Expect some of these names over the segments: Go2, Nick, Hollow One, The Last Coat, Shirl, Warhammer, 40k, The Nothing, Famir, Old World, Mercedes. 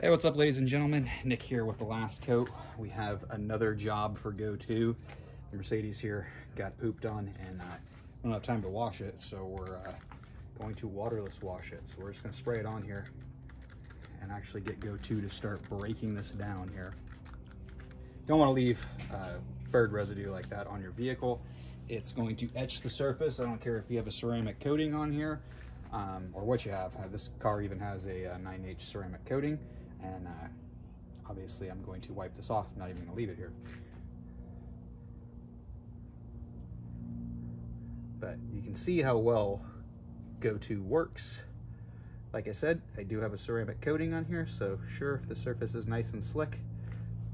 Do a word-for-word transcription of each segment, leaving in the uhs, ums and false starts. Hey, what's up, ladies and gentlemen? Nick here with The Last Coat. We have another job for Go two. The Mercedes here got pooped on, and uh, we don't have time to wash it, so we're uh, going to waterless wash it. So we're just gonna spray it on here and actually get Go two to start breaking this down here. Don't wanna leave uh, bird residue like that on your vehicle. It's going to etch the surface. I don't care if you have a ceramic coating on here um, or what you have. Uh, this car even has a, a nine H ceramic coating. And uh, obviously I'm going to wipe this off. I'm not even gonna leave it here. But you can see how well Go two works. Like I said, I do have a ceramic coating on here, so sure, the surface is nice and slick,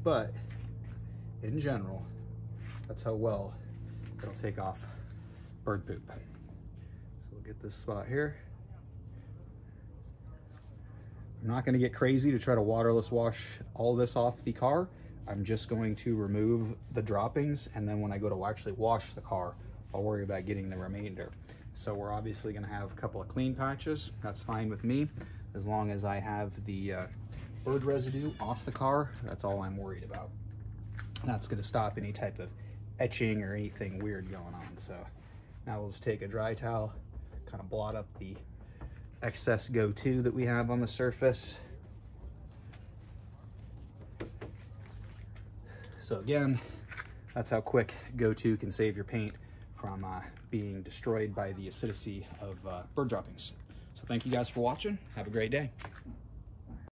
but in general, that's how well it'll take off bird poop. So we'll get this spot here. I'm not gonna get crazy to try to waterless wash all this off the car. I'm just going to remove the droppings, and then when I go to actually wash the car, I'll worry about getting the remainder. So we're obviously gonna have a couple of clean patches. That's fine with me, as long as I have the uh, bird residue off the car. That's all I'm worried about. That's gonna stop any type of etching or anything weird going on. So now we'll just take a dry towel, kind of blot up the excess Go two that we have on the surface. So again, that's how quick Go two can save your paint from uh, being destroyed by the acidity of uh, bird droppings. So thank you guys for watching. Have a great day.